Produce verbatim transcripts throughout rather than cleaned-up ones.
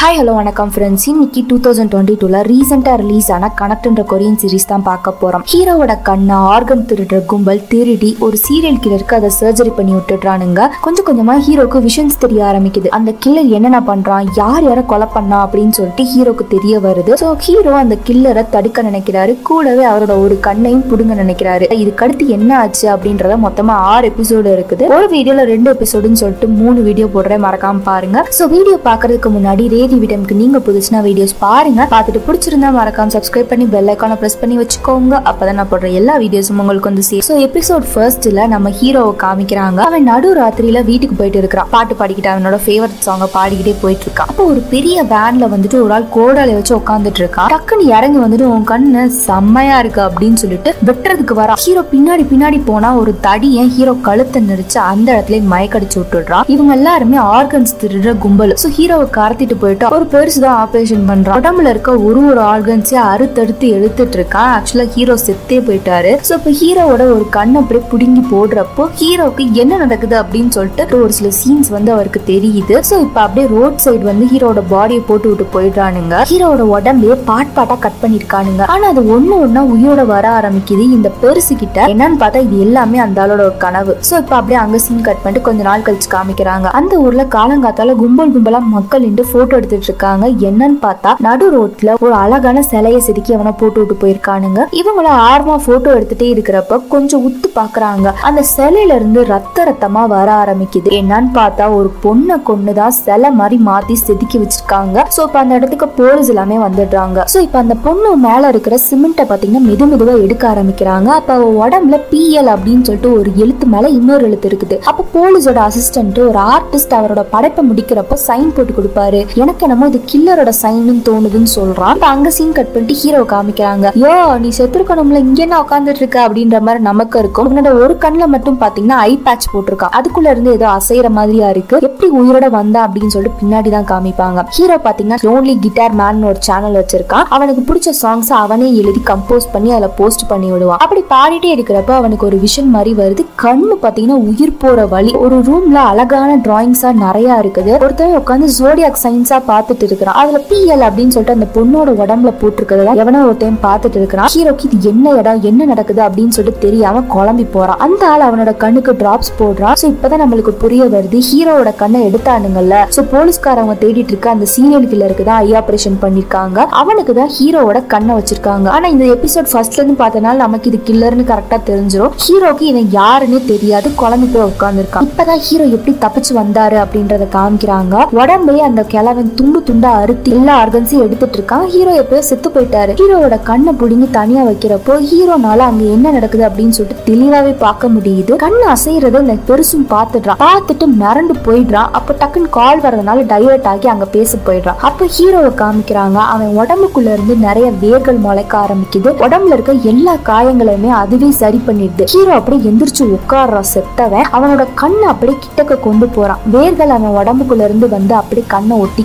Hi hello வணக்கம் friends. இன்னைக்கு two thousand twenty டூல ரீசெண்டாக ரிலீஸ் ஆன கனெக்ட்ன்ற கொரியன் சீரிஸ் தான் பார்க்க போகிறோம். ஹீரோவோட கண்ணா ஆர்கன் திருடுற கும்பல் திருடி ஒரு சீரியல் கில்லருக்கு அதை சர்ஜரி பண்ணி விட்டுடுறானுங்க. கொஞ்சம் கொஞ்சமாக ஹீரோக்கு விஷன்ஸ் தெரிய ஆரம்பிக்குது. அந்த கில்லர் என்னென்ன பண்ணுறான், யார் யாரை கொலை பண்ணா அப்படின்னு சொல்லிட்டு ஹீரோக்கு தெரிய வருது. ஸோ ஹீரோ அந்த கில்லரை தடுக்க நினைக்கிறாரு, கூடவே அவரோட ஒரு கண்ணையும் பிடுங்க நினைக்கிறாரு. இதுக்கடுத்து என்ன ஆச்சு அப்படின்றத மொத்தமாக ஆறு எபிசோடு இருக்குது. ஒரு வீடியோவில் ரெண்டு எபிசோடுன்னு சொல்லிட்டு மூணு வீடியோ போடுறேன், மறக்காமல் பாருங்க. ஸோ வீடியோ பார்க்கறதுக்கு முன்னாடி வீடியோக்கு நீங்க புதுசுனா வீடியோஸ் பாருங்க. பார்த்துட்டு பிடிச்சிருந்தா மறக்காம சப்ஸ்கிரைப் பண்ணி பெல் ஐகானை பிரஸ் பண்ணி வச்சுக்கோங்க. அப்பதான் நான் போடுற எல்லா வீடியோஸும் உங்களுக்கு வந்து சேரும். சோ எபிசோட் ஃபர்ஸ்ட்ல நம்ம ஹீரோவை காமிக்கிறாங்க. அவன் நடு ராத்திரியில வீட்டுக்கு போயிட்டு இருக்கான். பாட்டு பாடிக்கிட்டு அவனோட ஃபேவரட் சாங்க பாடிக்கிட்டே போயிட்டு இருக்கான். அப்போ ஒரு பெரிய வேன்ல வந்துட்டு ஒரு ஆள் கோடால வச்சு உட்காந்துட்டு இருக்கான். டக்குன்னு இறங்கி வந்துட்டு உன் கண்ணு செம்மையா இருக்கு அப்படின்னு சொல்லிட்டு வெட்டுறதுக்கு வர ஹீரோ பின்னாடி பின்னாடி போனா ஒரு தடியை ஹீரோ கழுத்தை நெரிச்சு அந்த இடத்துல மயக்கடிச்சு விட்டுடுறான். இவங்க எல்லாருமே ஆர்கன்ஸ் திருடுற கும்பல். சோ ஹீரோவை கடத்திட்டு போயிட்டு ஒரு பெருசுதான் ஆபரேஷன் பண்றான். உடம்புல இருக்க ஒரு ஒரு ஆர்கன்ஸையும் அறுத்தடுத்து எடுத்துட்டு இருக்கான். ஆக்சுவலா ஹீரோ செத்தே போயிட்டாரு. சோ இப்ப ஹீரோவோட ஒரு கண்ணை அப்படியே புடுங்கி போடுறப்போ ஹீரோக்கு என்ன நடக்குது அப்படின்னு சொல்லிட்டு ஒரு சில சீன்ஸ் வந்து அவருக்கு தெரியுது. சோ இப்ப அப்படியே ரோட் சைடு வந்து ஹீரோட பாடியை போட்டு விட்டு போயிடுறானுங்க. ஹீரோட உடம்பையே பாட் பாட்டா கட் பண்ணிருக்கானுங்க. ஆனா அது ஒண்ணு ஒன்னா உயிரோட வர ஆரம்பிக்குது. இந்த பெருசு கிட்ட என்னன்னு பார்த்தா இது எல்லாமே அந்த ஆளோட ஒரு கனவு. சோ இப்ப அப்படியே அங்க சீன் கட் பண்ணிட்டு கொஞ்ச நாள் கழிச்சு காமிக்கிறாங்க. அந்த ஊர்ல காலங்காத்தால கும்பல் கும்பலா மக்கள் நின்று போட்டோ எடுத்துட்டு இருக்காங்க. என்னன்னு பார்த்தா நடு ரோட்ல ஒரு அழகான சிலையை செதுக்கி அவனை போட்டு விட்டு போயிருக்கானுங்க. இவங்கள ஆர்வமா போட்டோ எடுத்துட்டே இருக்கிறப்ப கொஞ்சம் உத்து பாக்குறாங்க. அந்த சிலையில இருந்து ரத்த ரத்தமா வர ஆரம்பிக்குது. என்னன்னு பார்த்தா ஒரு பொண்ணை கொண்டுதான் சிலை மாதிரி மாத்தி செதுக்கி வச்சிருக்காங்க. சோ இப்ப அந்த இடத்துக்கு போலீஸ் எல்லாமே வந்துடுறாங்க. சோ இப்ப அந்த பொண்ணு மேல இருக்கிற சிமெண்ட்டை பாத்தீங்கன்னா மிது மிதுவா எடுக்க ஆரம்பிக்கிறாங்க. அப்ப அவ உடம்புல பிஎல் அப்படின்னு சொல்லிட்டு ஒரு எழுத்து மேல இன்னொரு எழுத்து இருக்குது. அப்ப போலீஸோட அசிஸ்டன்ட் ஒரு ஆர்டிஸ்ட் அவரோட படைப்பை முடிக்கிறப்ப சைன் போட்டு கொடுப்பாரு. எனக்கு என்னமோ இது கில்லரோட சைன் தோணுதுன்னு சொல்றான். அங்க சீன் கட் பண்ணிட்டு ஹீரோ காமிக்கிறாங்க. யோ நீ செத்துருக்கணும்ல, இங்க என்ன உட்காந்துட்டு இருக்க அப்படின்ற மாதிரி நமக்கு இருக்கும். உன்னோட ஒரு கண்ணில் மட்டும் பாத்தீங்கன்னா ஐ பேட்ச் போட்டிருக்கான். அதுக்குள்ள இருந்து ஏதோ அசைற மாதிரியா இருக்கு. எப்படி உயிரோட வந்தா அப்படின்னு சொல்லிட்டு பின்னாடி தான் காமிப்பாங்க. ஹீரோ பாத்தீங்கன்னா லோன்லி கிட்டார் மேன் ஒரு சேனல் வச்சிருக்கான். அவனுக்கு பிடிச்ச சாங்ஸ் அவனே எழுதி கம்போஸ் பண்ணி அதுல போஸ்ட் பண்ணி விடுவான். அப்படி பாடிட்டே இருக்கிறப்ப அவனுக்கு ஒரு விஷன் மாதிரி வருது. கண்ணு பாத்தீங்கன்னா உயிர் போற வழி. ஒரு ரூம்ல அழகான டிராயிங்ஸா நிறைய இருக்குது. ஒருத்தர் உட்காந்து ஜோடியாக் சைன் பாத்துட்டு இருக்கிறான். அதுல பிஎல் அப்படின்னு சொல்லிட்டு அந்த பொண்ணோட உடம்புல போட்டிருக்கிறதா எவனோ ஒரு டைம் பாத்துட்டு இருக்கிறான். ஹீரோக்கு இது என்ன இடம், என்ன நடக்குது அப்படின்னு சொல்லிட்டு தெரியாம குழம்பி போறான். அந்த ஆள் அவனோட கண்ணுக்கு டிராப்ஸ் போடுறான். சோ இப்பதான் நம்மளுக்கு புரிய வருது ஹீரோவோட கண்ணை எடுத்தானுங்கல்ல. சோ போலீஸ்காரங்க தேடிட்டு இருக்க அந்த சீரியல் கில்லருக்கு தான் ஐ ஆபரேஷன் பண்ணிருக்காங்க. அவனுக்கு தான் ஹீரோவோட கண்ணை வச்சிருக்காங்க. ஆனா இந்த எபிசோட் ஃபர்ஸ்ட்ல இருந்து பார்த்தனால நமக்கு இது கில்லர்னு கரெக்டா தெரிஞ்சிடும். ஹீரோக்கு இவன் யாருன்னு தெரியாது, குழம்பி போய் உட்காந்துருக்கான். இப்பதான் ஹீரோ எப்படி தப்பிச்சு வந்தாரு அப்படின்றத காமிக்கிறாங்க. உடம்பே அந்த கிள துண்டு துண்டா அறுத்து எல்லா ஆர்கன்ஸையும் எடுத்துட்டு இருக்கான். ஹீரோ எப்பயோ செத்து போயிட்டாரு. ஹீரோவோட கண்ணை புடுங்கி தனியா வைக்கிறப்போ ஹீரோனால அங்க என்ன நடக்குது அப்படின்னு சொல்லிட்டு தெளிவாவே பார்க்க முடியுது. கண்ணு அசைறத இந்த பெருசும் பாத்துடுறான். பார்த்துட்டு மிரண்டு போயிடுறான். அப்ப டக்குன்னு கால் வரதுனால டைவர்ட் ஆகி அங்க பேச போயிடுறான். அப்ப ஹீரோவை காமிக்கிறாங்க. அவன் உடம்புக்குள்ள இருந்து நிறைய வேர்கள் முளைக்க ஆரம்பிக்குது. உடம்புல இருக்க எல்லா காயங்களையுமே அதுவே சரி பண்ணிடுது. ஹீரோ அப்படியே எந்திரிச்சு உட்கார்றான். செத்தவன் அவனோட கண்ணை அப்படியே கிட்டக்க கொண்டு போறான். வேர்கள் அவன் உடம்புக்குள்ள இருந்து வந்து அப்படியே கண்ணை ஒட்டி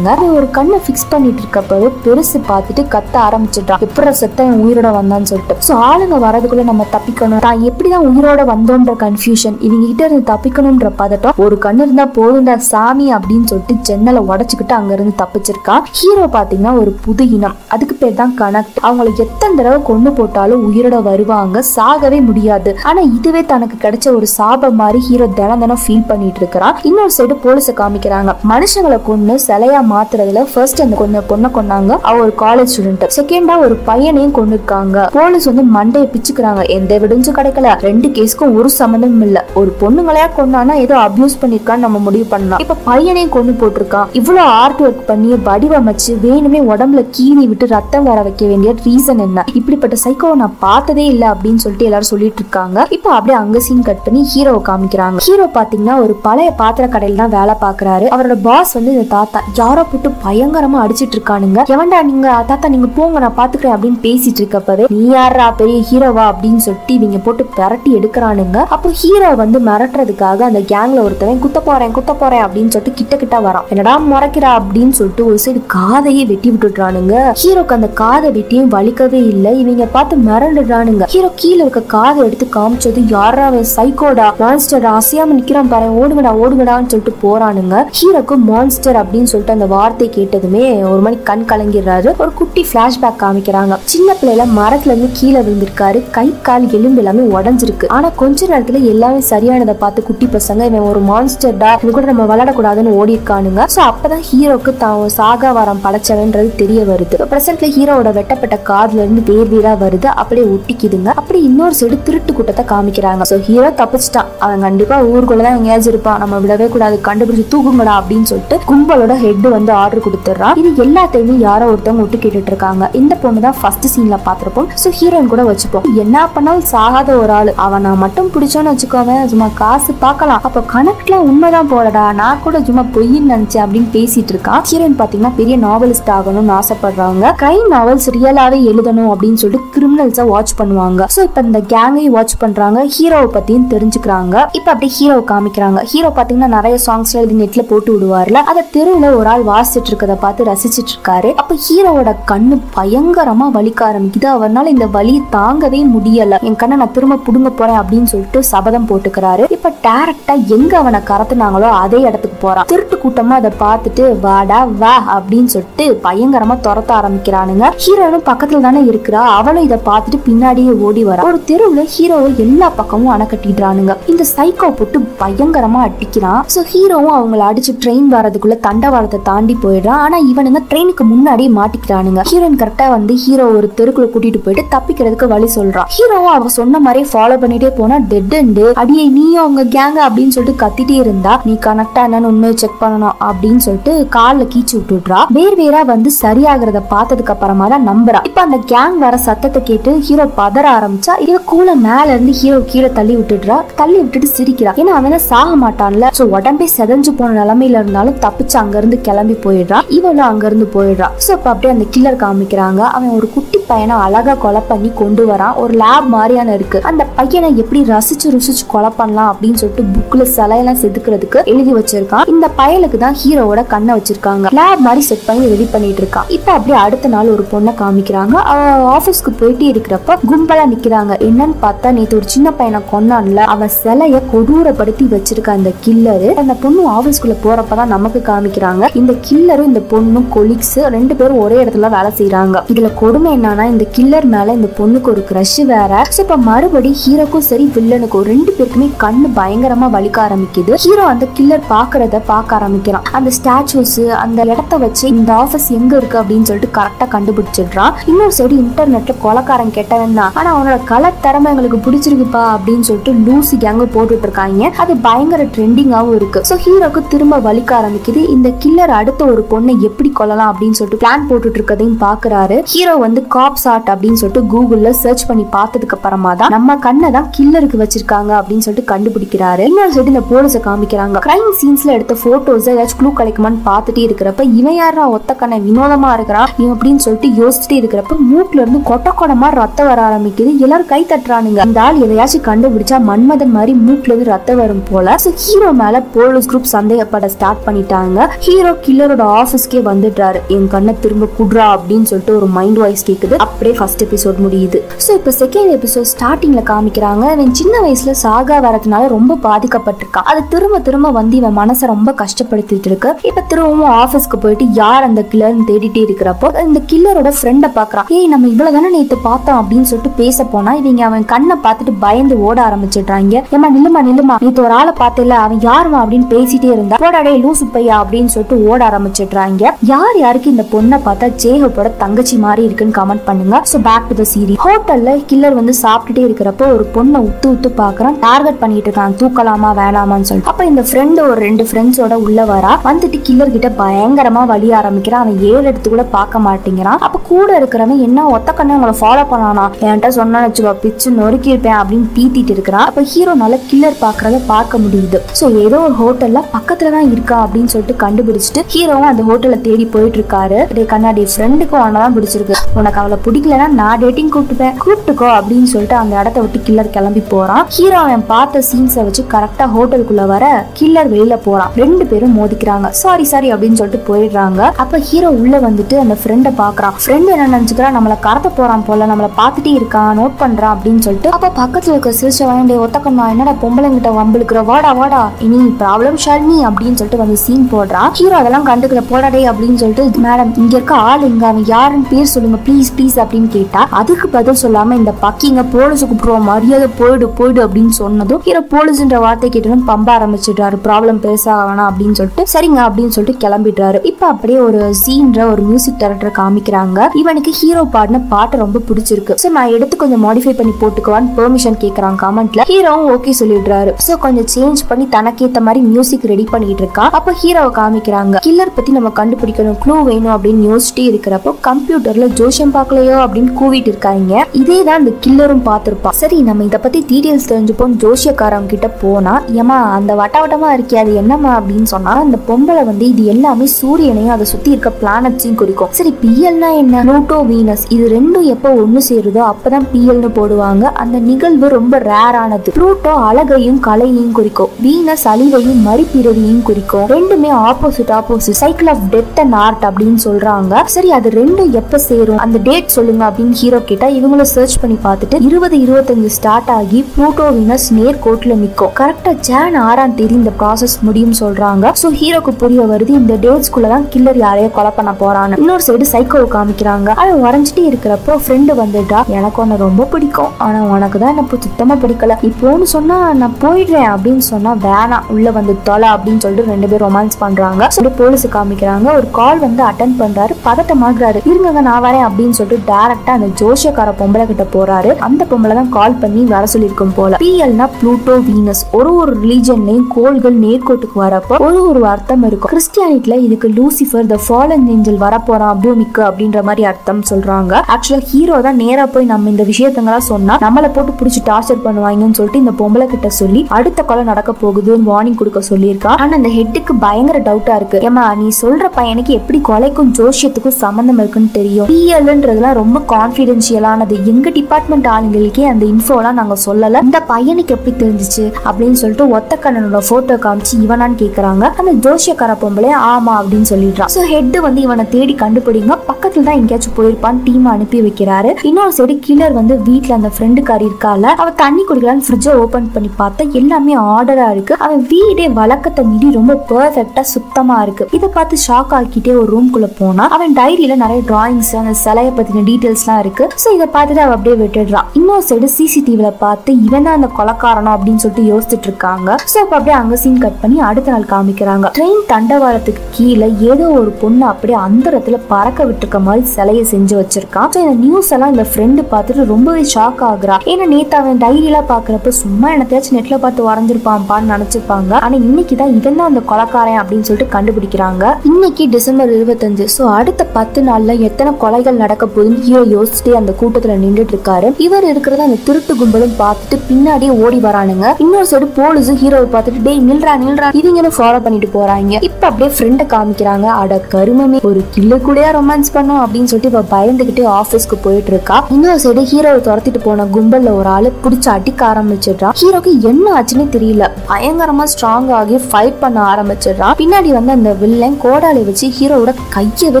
ஒரு கண்ணை பிக்ஸ் பண்ணிட்டு இருக்கப்பவே பெருசு பார்த்துட்டு கத்த ஆரம்பிச்சிட்டான். எப்படி செத்த உயிரோட வந்தான்னு சொல்லிட்டு. சோ ஆளுங்க வரதுக்குள்ள நம்ம தப்பிக்கணும். தான் எப்படிதான் உயிரோட வந்தோன்ற கன்ஃபியூஷன், இவங்க கிட்ட இருந்து தப்பிக்கணும்ன்ற பதட்டம். ஒரு கண்ணு இருந்தா போதுண்டா சாமி அப்படின்னு சொல்லிட்டு ஜன்னலை உடச்சுக்கிட்டு அங்க இருந்து தப்பிச்சிருக்கான். ஹீரோ பாத்தீங்கன்னா ஒரு புது இனம், அதுக்கு பேர் தான் கனெக்ட். அவங்களை எத்தனை தடவை கொண்டு போட்டாலும் உயிரோட வருவாங்க, சாகவே முடியாது. ஆனா இதுவே தனக்கு கிடைச்ச ஒரு சாப மாதிரி ஹீரோ தினம் தினம் ஃபீல் பண்ணிட்டு இருக்கிறான். இன்னொரு சைடு போலீஸ காமிக்கிறாங்க. மனுஷங்களை கொண்டு சிலையா மாத்துறதுல ஃபர்ஸ்ட் அந்த கொஞ்ச பொண்ணை கொண்டாங்க. அவ ஒரு காலேஜ் ஸ்டூடெண்ட். செகண்டா ஒரு பையனையும் கொண்டு இருக்காங்க. போலீஸ் வந்து மண்டையை பிச்சுக்கிறாங்க. எந்த விடுஞ்சு கிடைக்கல. ரெண்டு கேஸ்க்கும் ஒரு சம்பந்தம் இல்ல. ஒரு பொண்ணுங்களையா கொண்டானா ஏதோ அபியூஸ் பண்ணிருக்கான்னு நம்ம முடிவு பண்ணலாம். இப்ப பையனையும் கொண்டு போட்டிருக்கான். இவ்வளவு ஆர்ட் ஒர்க் பண்ணி வடிவமைச்சு வேணுமே உடம்புல கீறி விட்டு ரத்தம் வர வைக்க வேண்டிய ரீசன் என்ன? இப்படிப்பட்ட சைக்கோவை நான் பார்த்ததே இல்ல அப்படின்னு சொல்லிட்டு எல்லாரும் சொல்லிட்டு இருக்காங்க. இப்ப அப்படியே அங்க சீன் கட் பண்ணி ஹீரோவை காமிக்கிறாங்க. ஹீரோ பாத்தீங்கன்னா ஒரு பழைய பாத்திர கடையில தான் வேலை பாக்குறாரு. அவரோட பாஸ் வந்து இந்த தாத்தா யாரோ போட்டு பயங்கரமா அடிச்சிட்டு இருக்கானுங்க. எவன்டா நீங்க, தாத்தா நீங்க போங்க நான் பாத்துக்கிறேன் அப்படின்னு பேசிட்டு இருக்கப்பவே நீ யாரா பெரிய ஹீரோவா அப்படின்னு சொல்லிட்டு இவங்க போட்டு பெரட்டி எடுக்கிறானுங்க. அப்புறம் ஹீரோ வந்து மிரட்டுறதுக்காக அந்த கேங்ல ஒருத்தவன் குத்த போறேன் குத்த போறேன் அப்படின்னு சொல்லிட்டு கிட்ட கிட்ட வரான். என்னடா முறைக்கிறா அப்படின்னு சொல்லிட்டு ஒரு சைடு காதையே வெட்டி விட்டுறானுங்க. ஹீரோக்கு அந்த காதை வெட்டியும் வலிக்கவே இல்லை. இவங்க பார்த்து மிரண்டுறானுங்க. ஹீரோ கீழே இருக்க காதை எடுத்து காமிச்சது யாரா சைக்கோடா மான்ஸ்டரா அசையாம நிக்கிறான் பாரு, ஓடுங்கடா ஓடுங்கடான்னு சொல்லிட்டு போறானுங்க. ஹீரோக்கு மான்ஸ்டர் அப்படின்னு சொல்லிட்டு அவருக்கு அந்த வார்த்தை கேட்டதுமே ஒரு மாதிரி கண் கலங்கிடுறாரு. ஒரு குட்டி பிளாஷ்பேக் காமிக்கிறாங்க. சின்ன பிள்ளைல மரத்துல இருந்து கீழே விழுந்திருக்காரு. கை கால் எலும்பு எல்லாமே உடஞ்சிருக்கு. ஆனா கொஞ்ச நேரத்துல எல்லாமே சரியானதை பார்த்து குட்டி பசங்க இவன் ஒரு மான்ஸ்டர் டா, இது கூட நம்ம விளையாடக்கூடாதுன்னு ஓடி இருக்கானுங்க. சோ அப்பதான் ஹீரோக்கு தான் சாகா வாரம் படைச்சவன்றது தெரிய வருது. பிரசன்ட்ல ஹீரோவோட வெட்டப்பட்ட கார்ல இருந்து தேர்வீரா வருது, அப்படியே ஒட்டிக்குதுங்க. அப்படி இன்னொரு சைடு திருட்டு கூட்டத்தை காமிக்கிறாங்க. சோ ஹீரோ தப்பிச்சிட்டான், அவன் கண்டிப்பா ஊருக்குள்ளதான் எங்கேயாச்சும் இருப்பான், நம்ம விடவே கூடாது, கண்டுபிடிச்சு தூக்குங்கடா அப்படின்னு சொல்லிட்டு கும்பலோட ஹெட் வந்து ஆர்டர் கொடுத்துறான். இது எல்லாத்தையுமே யாரோ ஒருத்தவங்க ஒட்டு கேட்டுட்டு இருக்காங்க. இந்த பொண்ணுதான் ஃபர்ஸ்ட் சீன்ல பாத்திருப்போம். சோ ஹீரோயின் கூட வச்சுப்போம். என்ன பண்ணாலும் சாகாத ஒரு ஆளு அவன், நான் மட்டும் பிடிச்சோன்னு வச்சுக்கோங்க, சும்மா காசு பாக்கலாம், அப்ப கணக்குலாம் உண்மைதான் போலடா, நான் கூட சும்மா பொய்ன்னு நினைச்சேன் அப்படின்னு பேசிட்டு இருக்கான். ஹீரோயின் பாத்தீங்கன்னா பெரிய நாவலிஸ்ட் ஆகணும்னு ஆசைப்படுறாங்க. கிரைம் நாவல்ஸ் ரியலாவே எழுதணும் அப்படின்னு சொல்லிட்டு கிரிமினல்ஸா வாட்ச் பண்ணுவாங்க. சோ இப்ப இந்த கேங்கை வாட்ச் பண்றாங்க, ஹீரோவை பத்தியும் தெரிஞ்சுக்கிறாங்க. இப்ப அப்படியே ஹீரோ காமிக்கிறாங்க. ஹீரோ பாத்தீங்கன்னா நிறைய சாங்ஸ் எழுதி நெட்ல போட்டு விடுவார்ல, அதை தெருவுல ஒரு ஆள் வாசிச்சுட்டு இருக்கதை பார்த்து ரசிச்சுட்டு இருக்காரு. அப்ப ஹீரோவோட கண்ணு பயங்கரமா வலிக்க ஆரம்பிக்குது. அவனால இந்த வலியை தாங்கவே முடியல. என் கண்ணை நான் திரும்ப புடுங்க போறேன் அப்படின்னு சொல்லிட்டு சபதம் போட்டுக்கிறாரு. இப்ப டேரக்டா எங்க அவனை கரத்துனாங்களோ அதே இடத்துக்கு போறான். திருட்டு கூட்டமா அதை பார்த்துட்டு வாடா வா அப்படின்னு சொல்லிட்டு பயங்கரமா துரத்த ஆரம்பிக்கிறானுங்க. ஹீரோனும் பக்கத்துல தானே இருக்கிறா, அவளும் இதை பார்த்துட்டு பின்னாடியே ஓடி வரா. ஒரு தெருவுல ஹீரோவை எல்லா பக்கமும் அணை கட்டிடுறானுங்க. இந்த சைக்கோ போட்டு பயங்கரமா அடிக்கிறான். சோ ஹீரோவும் அவங்கள அடிச்சு ட்ரெயின் வரதுக்குள்ள தண்டவாளத்தை தாண்டி போயிடுறான். ஆனா இவனுங்க ட்ரெயினுக்கு முன்னாடி மாட்டிக்கிறானுங்க. ஹீரோயின் கரெக்டா வந்து ஹீரோ ஒரு தெருக்குள்ள கூட்டிட்டு போயிட்டு தப்பிக்கிறதுக்கு வழி சொல்றான். ஹீரோவும் அவங்க சொன்ன மாதிரியே ஃபாலோ பண்ணிட்டே போனா டெட் எண்டு. அடியே நீயும் அவங்க கேங்க அப்படின்னு சொல்லிட்டு கத்திட்டே இருந்தா. நீ கனெக்டா என்னன்னு உண்மையை செக் பண்ணணும் அப்படின்னு சொல்லிட்டு கால்ல கீச்சு விட்டுடுறா. வேர் வேறா வந்து சரியாகிறத பார்த்ததுக்கு அப்புறமா தான் நம்புறா. இப்ப அந்த கேங் வர சத்தத்தை கேட்டு ஹீரோ பதற ஆரம்பிச்சா. இவ கூட மேல இருந்து ஹீரோ கீழே தள்ளி விட்டுடுறா. தள்ளி விட்டுட்டு சிரிக்கிறா. ஏன்னா அவன் சாக மாட்டான்ல. சோ உடம்பே செதஞ்சு போன நிலைமையில இருந்தாலும் தப்பிச்சு அங்க இருந்து கிளம்பி போயிடுறா. இவளும் அங்க இருந்து போயிடுறா. சோ இப்ப அப்படியே அந்த கில்லர் காமிக்கிறாங்க. அவன் ஒரு குட்டி பையனை அழகா கொலை பண்ணி கொண்டு வரான். ஒரு லேப் மாதிரியான இருக்கு. அந்த பையனை எப்படி ரசிச்சு ருசிச்சு கொலை பண்ணலாம் அப்படின்னு சொல்லிட்டு புக்ல சிலையெல்லாம் செதுக்கிறதுக்கு எழுதி வச்சிருக்கான். இந்த பயலுக்கு தான் ஹீரோவோட கண்ணை வச்சிருக்காங்க. லேப் மாதிரி செட் பண்ணி ரெடி பண்ணிட்டு இருக்கான். இப்ப அப்படியே அடுத்த நாள் ஒரு பொண்ணை காமிக்கிறாங்க. அவ ஆபீஸ்க்கு போயிட்டே இருக்கிறப்ப கும்பலா நிக்கிறாங்க. என்னன்னு பார்த்தா நேத்து ஒரு சின்ன பையனை கொன்னான்ல, அவன் சிலைய கொடூரப்படுத்தி வச்சிருக்க அந்த கில்லரு. அந்த பொண்ணு ஆபீஸ்க்குள்ள போறப்பதான் நமக்கு காமிக்கிறாங்க. இந்த கில்லரும் இந்த பொண்ணும் கொலிக்ஸ், ரெண்டு பேரும் ஒரே இடத்துல வேலை செய்யறாங்க. இதுல கொடுமை என்னன்னா இந்த கில்லர் மேல இந்த பொண்ணுக்கு ஒரு கிரஷ் வேற. இப்ப மறுபடி ஹீரோக்கும் சரி வில்லனுக்கும் ரெண்டு பேருக்குமே கண்ணு பயங்கரமா வலிக்க ஆரம்பிக்குது. ஹீரோ அந்த கில்லர் பாக்குறத பாக்க ஆரம்பிக்கிறான். அந்த ஸ்டாச்சுஸ் அந்த இடத்த வச்சு இந்த ஆபீஸ் எங்க இருக்கு அப்படின்னு சொல்லிட்டு கரெக்டா கண்டுபிடிச்சிடுறான். இன்னொரு சைடு இன்டர்நெட்ல கொலக்காரன் கேட்டவன் தான், ஆனா அவனோட கலை திறமை எங்களுக்கு பிடிச்சிருக்குப்பா அப்படின்னு சொல்லிட்டு லூசி கேங்க போட்டுட்டு இருக்காங்க. அது பயங்கர ட்ரெண்டிங்காவும் இருக்கு. சோ ஹீரோக்கு திரும்ப வலிக்க ஆரம்பிக்குது. இந்த கில்லர் அடுத்த ஒரு பொண்ணை எப்படி கொல்லலாம் அப்படின்னு சொல்லிட்டு பிளான் போட்டுட்டு இருக்கதையும் பாக்குறாரு. ஹீரோ வந்து காப் ஷாட் அப்படின்னு சொல்லிட்டு கூகுள்ல சர்ச் பண்ணி பார்த்ததுக்கு அப்புறமா தான் நம்ம கண்ணை தான் கில்லருக்கு வச்சிருக்காங்க அப்படின்னு சொல்லிட்டு கண்டுபிடிக்கிறாரு. இன்னொரு சைடு இந்த போலீஸை காமிக்கிறாங்க. கிரைம் சீன்ஸ்ல எடுத்த போட்டோஸ் ஏதாச்சும் க்ளூ கிடைக்குமான்னு பாத்துட்டே இருக்கிறப்ப இவன் யாரா ஒத்த கண்ணை வினோதமா இருக்கிறான் இவன் அப்படின்னு சொல்லிட்டு யோசிச்சுட்டே இருக்கிறப்ப மூக்குல இருந்து கொட்ட கொடமா ரத்தம் வர ஆரம்பிக்குது. எல்லாரும் கை தட்டுறானுங்க. இந்த ஆள் எதையாச்சும் கண்டுபிடிச்சா மன்மதன் மாதிரி மூக்குல இருந்து ரத்தம் வரும் போல. சோ ஹீரோ மேல போலீஸ் குரூப் சந்தேகப்பட ஸ்டார்ட் பண்ணிட்டாங்க. ஹீரோ கில்லரோட ஆபீஸ்க்கே வந்துட்டாரு. என் கண்ணை திரும்ப குடுறா அப்படின்னு சொல்லிட்டு ஒரு மைண்ட் வாய்ஸ் கேக்குது. அப்படியே ஃபர்ஸ்ட் எபிசோட் முடியுது. சோ இப்ப செகண்ட் எபிசோட் ஸ்டார்டிங்ல காமிக்கிறாங்க. இவன் சின்ன வயசுல சாகா வரதுனால ரொம்ப பாதிக்கப்பட்டிருக்கான். அது திரும்ப திரும்ப வந்து இவன் மனசை ரொம்ப கஷ்டப்படுத்திட்டு இருக்கு. இப்ப திரும்பவும் ஆபீஸ்க்கு போயிட்டு யார் அந்த கில்லர்னு தேடிட்டே இருக்கிறப்போ இந்த கில்லரோட ஃப்ரெண்ட பாக்குறான். ஏய் நம்ம இவ்வளவுதானே நேத்து பார்த்தோம் அப்படின்னு சொல்லிட்டு பேச போனா இவங்க அவன் கண்ணை பார்த்துட்டு பயந்து ஓட ஆரம்பிச்சிடுறாங்க. ஏமா நில்லுமா நில்லுமா, நேத்து ஒரு ஆளை பார்த்தேல அவன் யாருமா அப்படின்னு பேசிட்டே இருந்தா. போடாடே லூசு பையா அப்படின்னு சொல்லிட்டு ஓட ஆரம்பிச்சிடுறாங்க. யார் யாருக்கு இந்த பொண்ணை பார்த்தா ஜேஹப்போட தங்கச்சி மாதிரி இருக்குன்னு கமெண்ட் பண்ணுங்க. So back to the series. ஹோட்டல்ல கில்லர் வந்து சாப்பிட்டுட்டே இருக்கிறப்போ ஒரு பொண்ணை உத்து உத்து பாக்குறான். டார்கெட் பண்ணிட்டு இருக்கான் தூக்கலாமா வேணாமான்னு சொல்லிட்டு. அப்ப இந்த ஃப்ரெண்ட் ஒரு ரெண்டு ஃப்ரெண்ட்ஸோட உள்ள வரா. வந்துட்டு கில்லர் கிட்ட பயங்கரமா வலி ஆரம்பிக்கிறான். அவன் ஏழு எடுத்து கூட பார்க்க மாட்டேங்கிறான். அப்ப கூட இருக்கிறவன் என்ன ஒத்த கண்ணை உங்களை ஃபாலோ பண்ணானா, என்கிட்ட சொன்னா வச்சுக்கோ பிச்சு நொறுக்கி இருப்பேன் அப்படின்னு பீத்திட்டு இருக்கிறான். அப்ப ஹீரோனால கில்லர் பாக்குறத பார்க்க முடியுது. சோ ஏதோ ஒரு ஹோட்டல்ல பக்கத்துலதான் இருக்கா அப்படின்னு சொல்லிட்டு கண்டுபிடிச்சிட்டு ஹீரோவும் அந்த ஹோட்டல்ல தேடி போயிட்டு இருக்காரு. கண்ணாடி ஃப்ரெண்டுக்கும் அவனதான் பிடிச்சிருக்கு, உனக்கு அவளை பிடிக்கலன்னா நான் டேட்டிங் கூப்பிட்டுப்பேன், கூப்பிட்டுக்கோ அப்படின்னு சொல்லிட்டு அந்த இடத்த விட்டு கில்லர் கிளம்பி போறான். ஹீரோ அவன் பார்த்த சீன்ஸை வச்சு கரெக்டா ஹோட்டலுக்குள்ள வர கில்லர் வெளியில போறான். ரெண்டு பேரும் மோதிக்கிறாங்க. சாரி சாரி அப்படின்னு சொல்லிட்டு போயிடுறாங்க. அப்ப ஹீரோ உள்ள வந்துட்டு அந்த ஃப்ரெண்ட பாக்குறான். ஃப்ரெண்ட் என்ன நினைச்சுக்கிறா, நம்மள கடத்த போறான் போல, நம்மள பாத்துட்டே இருக்கான் நோட் பண்றான் அப்படின்னு சொல்லிட்டு. அப்ப பக்கத்துல இருக்க சிரிச்சவன் ஒத்தக்கண்ணா என்னடா பொம்பளைங்கிட்ட வம்பளுக்குற வாடா வாடா இனி ப்ராப்ளம் ஷர்மி அப்படின்னு சொல்லிட்டு வந்து சீன் போடுறான். ஹீரோ அதெல்லாம் கண்டுக்கல போடாடே அப்படின்னு சொல்லிட்டு, மேடம் இங்க இருக்க ஆள் எங்க, அவன் யாருன்னு பேர் சொல்லுங்க ப்ளீஸ் ப்ளீஸ் அப்படின்னு கேட்டா, அதுக்கு பதில் சொல்லாம இந்த பக்கிங்க போலீஸ் கூப்பிடுவோம் மரியாதை போயிடு போயிடு அப்படின்னு சொன்னதும் ஹீரோ போலீஸ்ன்ற வார்த்தை கேட்டதும் பம்ப ஆரம்பிச்சிட்டாரு. ப்ராப்ளம் பெருசாக வேணாம் அப்படின்னு சொல்லிட்டு சரிங்க அப்படின்னு சொல்லிட்டு கிளம்பிட்டாரு. இப்ப அப்படியே ஒரு சீன்ற ஒரு மியூசிக் டைரக்டர் காமிக்கிறாங்க. இவனுக்கு ஹீரோ பாடின பாட்டு ரொம்ப பிடிச்சிருக்கு. சோ நான் எடுத்து கொஞ்சம் மாடிஃபை பண்ணி போட்டுக்குவான்னு பெர்மிஷன் கேக்குறான் கமெண்ட்ல. ஹீரோவும் ஓகே சொல்லிடுறாரு. சோ கொஞ்சம் சேஞ்ச் பண்ணி தனக்கேத்த மாதிரி மியூசிக் ரெடி பண்ணிட்டு இருக்கா. அப்ப ஹீரோவை காமிக்கிறாங்க. கில்லர் பத்தி நம்ம கண்டுபிடிக்கணும், க்ளூ வேணும் அப்படின்னு யோசிச்சுட்டே இருக்கிறப்போ கம்ப்யூட்டர்ல ஜோஷம் பாக்கலையோ அப்படின்னு கூவிட்டு இருக்காங்க. இதே தான் இந்த கில்லரும் பாத்திருப்பான். சரி நம்ம இத பத்தி டீடைல்ஸ் தெரிஞ்சுப்போ ஜோஷியக்காரங்க கிட்ட போனா, ஏமா அந்த வட்டவட்டமா இருக்கே அது என்னமா அப்படின்னு சொன்னா, அந்த பொம்பளை வந்து இது எல்லாமே சூரியனையும் அதை சுத்தி இருக்க பிளானட்ஸையும் குறிக்கும். சரி பிஎல்னா என்ன, நூட்டோ வீனஸ், இது ரெண்டும் எப்போ ஒண்ணு சேருதோ அப்பதான் பிஎல்னு போடுவாங்க. அந்த நிகழ்வு ரொம்ப ரேரானது. ப்ளூட்டோ அழகையும் கலையையும் குறிக்கும், வீனஸ் அழிவையும் மறுபிறவியையும் குறிக்கும். ரெண்டுமே opposite opposite cycle of death and art அப்படின்னு சொல்றாங்க. சரி அது ரெண்டும் எப்ப சேரும் அந்த டேட் சொல்லுங்க அப்படின்னு ஹீரோ கேட்டா, இவங்களும் சர்ச் பண்ணி பார்த்துட்டு இருபது இருபத்தஞ்சு ஸ்டார்ட் ஆகி ப்ளூட்டோ வீனஸ் நேர் கோட்ல நிக்கும். கரெக்டா ஜான் ஆறாம் தேதி இந்த ப்ராசஸ் முடியும் சொல்றாங்க. சோ ஹீரோக்கு புரிய வருது இந்த டேட்ஸ்குள்ளதான் கில்லர் யாரையோ கொலை பண்ண போறான்னு. இன்னொரு சைடு சைக்கோ காமிக்கிறாங்க. அவன் வரைஞ்சிட்டே இருக்கிறப்போ ஃப்ரெண்டு வந்துட்டா, எனக்கு உன்ன ரொம்ப பிடிக்கும் ஆனா உனக்கு தான் என்ன சுத்தமா பிடிக்கல, இப்போன்னு சொன்னா நான் போயிடுறேன் அப்படின்னு சொன்னா, வேணா உள்ள வந்து தொலை அப்படின்னு சொல்லிட்டு ரெண்டு பேரும் ரொமான்ஸ் பண்றாங்க. போலீஸ் காமிக்கிறாங்க. ஒரு கால் வந்து அட்டன் பண்றாரு. பதட்டமாகறாரு. இருங்க நான் வரேன் அப்படின்னு சொல்லிட்டு டைரக்டா அந்த ஜோஷியக்கார பொம்பளை கிட்ட போறாரு. அந்த பொம்பளை தான் கால் பண்ணி வர சொல்லிருக்கும் போல. பிஎல்னா ப்ளூட்டோ வீனஸ். ஒரு ஒரு ரிலீஜன்லயும் கோள்கள் நேர்கோட்டுக்கு வரப்போ ஒரு ஒரு அர்த்தம் இருக்கும். கிறிஸ்டியானிட்டில இதுக்கு லூசிபர் த ஃபாலன் ஏஞ்சல் வரப்போறான் பூமிக்கு அப்படின்ற மாதிரி அர்த்தம் சொல்றாங்க. ஆக்சுவலா ஹீரோ தான் நேரா போய் நம்ம இந்த விஷயத்தங்களா சொன்னா நம்மள போட்டு புடிச்சு டார்ச்சர் பண்ணுவாங்கன்னு சொல்லிட்டு இந்த பொம்பளை கிட்ட சொல்லி அடுத்த கொலை நடக்க போகுதுன்னு வார்னிங் கொடுக்க சொல்லியிருக்கா. ஆனா அந்த ஹெட்டுக்கு பயங்கர டவுட்டா இருக்கு. ஏமா நீ சொல்ற பையனுக்கு எப்படி கொலைக்கும் ஜோஷியத்துக்கும் சம்பந்தம் இருக்குன்னு தெரியும்? பிஎல்ன்றதுலாம் ரொம்ப கான்பிடென்ஷியலானது. எங்க டிபார்ட்மெண்ட் ஆளுங்களுக்கே அந்த இன்ஃபோ எல்லாம் நாங்க சொல்லல. இந்த பையனுக்கு எப்படி தெரிஞ்சிச்சு அப்படின்னு சொல்லிட்டு ஒத்த கண்ணனோட போட்டோ காமிச்சு இவனான்னு கேக்குறாங்க. அந்த ஜோஷியக்கார பொம்பளை ஆமா அப்படின்னு சொல்லிடுறான். சோ ஹெட் வந்து இவனை தேடி கண்டுபிடிங்க, பக்கத்துல தான் எங்கேயாச்சும் போயிருப்பான்னு டீம் அனுப்பி வைக்கிறாரு. இன்னொரு சைடு கில்லர் வந்து வீட்டுல அந்த ஃப்ரெண்டு காரி இருக்கால, அவ தண்ணி குடிக்கலான்னு ஃப்ரிட்ஜை ஓபன் பண்ணி பார்த்தா எல்லாமே ஆர்டரா இருக்கு. அவன் வீடே வழக்கத்தை மீறி ரொம்ப பெர்ஃபெக்டா சுத்தமா இருக்கு. இதை பார்த்து ஷாக் ஆக்கிட்டே ஒரு ரூம் குள்ள போனா அவன் டைரியில நிறைய டிராயிங்ஸ் அந்த சிலைய பத்தின டீடைல்ஸ் எல்லாம் இருக்கு. சோ இதை பார்த்துட்டு அவ அப்படியே விட்டுடுறான். இன்னொரு சைடு சிசிடிவில பார்த்து இவன் தான் அந்த கொலைக்காரனும் அப்படின்னு சொல்லிட்டு யோசிச்சுட்டு இருக்காங்க. சோ அப்ப அப்படியே அங்க சீன் கட் பண்ணி அடுத்த நாள் காமிக்கிறாங்க. ட்ரெயின் தண்டவாளத்துக்கு கீழே ஏதோ ஒரு பொண்ணு அப்படியே அந்தரத்துல பறக்க விட்டுருக்க மாதிரி சிலைய செஞ்சு வச்சிருக்கான். நியூஸ் எல்லாம் இந்த ஃப்ரெண்டு பார்த்துட்டு ரொம்பவே ஷாக் ஆகுறா. ஏன்னா நேத்து அவன் டைரியெல்லாம் பாக்குறப்ப சும்மா என்னத்தையாச்சும் நெட்ல பார்த்து வரைஞ்சிருப்பான்பான்னு நினைச்சிருப்பாங்க. ஆனா இன்னைக்குதான் இவன் தான் அந்த கொலைக்காரன் அப்படின்னு சொல்லிட்டு கண்டுபிடிக்கிறாங்க. இன்னைக்கு டிசம்பர் இருபத்தஞ்சு. சோ அடுத்த பத்து நாள்ல எத்தனை கொலைகள் நடக்க போதுன்னு ஹீரோ யோசிச்சுட்டே அந்த கூட்டத்துல நின்றுட்டு இருக்காரு. இவர் இருக்கிறத அந்த திருட்டு கும்பலும் பார்த்துட்டு பின்னாடியே ஓடி வரானுங்க. இன்னொரு சைடு போலீஸ் ஹீரோவை பார்த்துட்டு டேய் நில்றா நில்றா இவங்க ஃபாலோ பண்ணிட்டு போறாங்க. இப்ப அப்படியே ஃப்ரெண்ட காமிக்கிறாங்க. அட கருமமே, ஒரு கில்ல கூடயா ரொமான்ஸ் பண்ணும் அப்படின்னு சொல்லிட்டு இப்ப பயந்துகிட்டே ஆபீஸ்க்கு போயிட்டு இருக்கா. இன்னொரு சைடு ஹீரோவை துரத்திட்டு போன கும்பல்ல ஒரு ஆளு பிடிச்சு அடிக்க ஆரம்பிச்சிடுறான். ஹீரோக்கு என்ன ஆச்சுன்னு தெரியல. பயங்கரமா ஸ்ட்ராங் ஆகி ஃபைட் பண்ண ஆரம்பிச்சிடுறான். பின்னாடி வந்து அந்த வில்லன் கோடாலை வச்சு ஹீரோவோட கையவே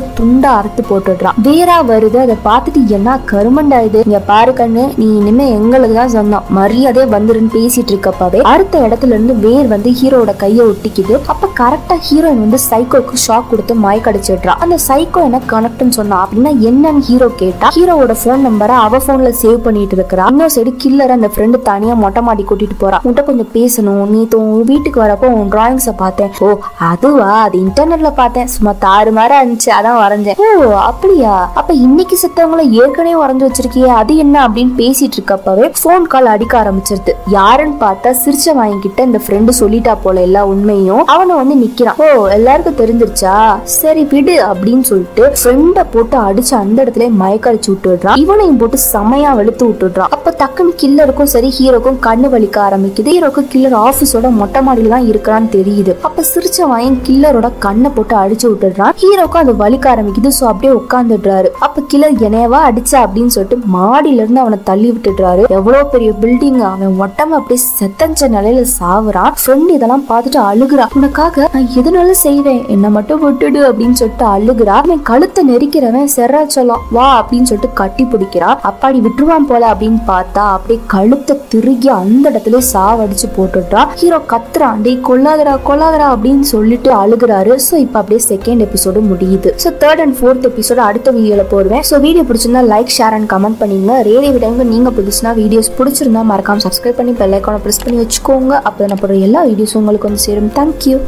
துண்டா அறுத்து போட்டுடுறான். வேறா வருது. அதை பார்த்துட்டு என்ன கருமண்டா இது, இங்க பாரு கண்ணு, நீ இனிமே எங்களுக்கு தான் சொன்னோம், மரியாதை வந்துருன்னு பேசிட்டு இருக்கப்பவே அடுத்த இடத்துல இருந்து வேர் வந்து ஹீரோவோட கைய ஒட்டிக்குது. அப்ப கரெக்டா ஹீரோயின் வந்து சைக்கோக்கு ஷாக் கொடுத்து மயக்கடிச்சிடுறான். அந்த சைக்கோ என்ன கனெக்ட்னு சொன்னா அப்படின்னா என்னன்னு ஹீரோ கேட்டா, ஹீரோவோட போன் நம்பரை அவ போன்ல சேவ் பண்ணிட்டு இருக்கிறான். இன்னொரு சைடு கில்லர் அந்த ஃப்ரெண்டு தனியா மொட்டை மாடி கூட்டிட்டு போறான். உன்கிட்ட கொஞ்சம் பேசணும், நீ வீட்டுக்கு வரப்போ உன் டிராயிங்ஸ பார்த்தேன். ஓ அதுவா, அது இன்டர்நெட்ல பார்த்தேன், சும்மா தாறு மாதிரி இருந்துச்சு, அதான் வரைஞ்சேன். ஓ அப்படியா, அப்ப இன்னைக்கு செத்தவங்களை ஏற்கனவே வரைஞ்சு வச்சிருக்கியே அது என்ன அப்படின்னு பேசிட்டு இருக்கப்பவே போன் கால் அடிக்க ஆரம்பிச்சிருது. யாருன்னு பார்த்தா சிரிச்ச வாங்கிக்கிட்ட இந்த ஃப்ரெண்டு சொல்லிட்டா போல எல்லா உண்மையும். அவனை வந்து நிக்கிறான். ஓ எல்லாருக்கும் தெரிஞ்சிருச்சா, சரி விடு அப்படின்னு சொல்லிட்டு ஃப்ரெண்ட போட்டு அடிச்சு அந்த இடத்துல மயக்கடிச்சு விட்டுடுறான். இவனையும் போட்டு செமையா வெளுத்து விட்டுடுறான். அப்ப டக்குன்னு கில்லருக்கும் சரி ஹீரோக்கும் கண்ணு வலிக்க ஆரம்பிக்குது. ஹீரோக்கு கில்லர் ஆபீஸோட மொட்டை மாடியில தான் இருக்கிறான்னு தெரியுது. அப்ப சிரிச்ச வாயன் கில்லரோட கண்ணை போட்டு அடிச்சு விட்டுடுறான். ஹீரோக்கும் அது வலிக்க ஆரம்பிக்குது. சோ அப்படியே உட்காந்துடுறாரு. அப்ப கில்லர் என்னவா அடிச்சா அப்படின்னு சொல்லிட்டு மாடியில இருந்து அவனை தள்ளி விட்டுடுறாரு. எவ்வளவு பெரிய பில்டிங், அவன் மொட்டமா அப்படியே செத்தஞ்ச நிலையில சாவுறான். ஃப்ரெண்ட் இதெல்லாம் பார்த்துட்டு அழுகுறான். உனக்காக நான் எதுனால செய்வேன், என்ன மட்டும் விட்டுடு அப்படின்னு சொல்லிட்டு அழுகுறா. அவன் கழுத்தை நெரிக்கிறவன் செராச்சலம் வா அப்படின்னு சொல்லிட்டு கட்டி பிடிக்கிறான். அப்பாடி விட்டுருவான் போல அப்படின்னு பார்த்தா அப்படியே கழுத்தை திருகி அந்த இடத்துல சாவடிச்சு போட்டுடுறான். ஹீரோ கத்துறான். டே கொல்லாதரா கொல்லாதரா அப்படின்னு சொல்லிட்டு அழுகுறாரு. போறாரு. ஸோ இப்போ அப்படியே செகண்ட் எபிசோடு முடியுது. So third and fourth episode அடுத்த வீடியோவில் போடுவேன். ஸோ வீடியோ பிடிச்சிருந்தா லைக், ஷேர் அண்ட் கமெண்ட் பண்ணிங்க. ரேடியோ விடங்க நீங்கள் புதுசுனா வீடியோஸ் பிடிச்சிருந்தா மறக்காம சப்ஸ்கிரைப் பண்ணி பெல் ஐக்கானை ப்ரெஸ் பண்ணி வச்சுக்கோங்க. அப்போ நான் போடுற எல்லா வீடியோஸும் உங்களுக்கு வந்து சேரும். தேங்க்யூ.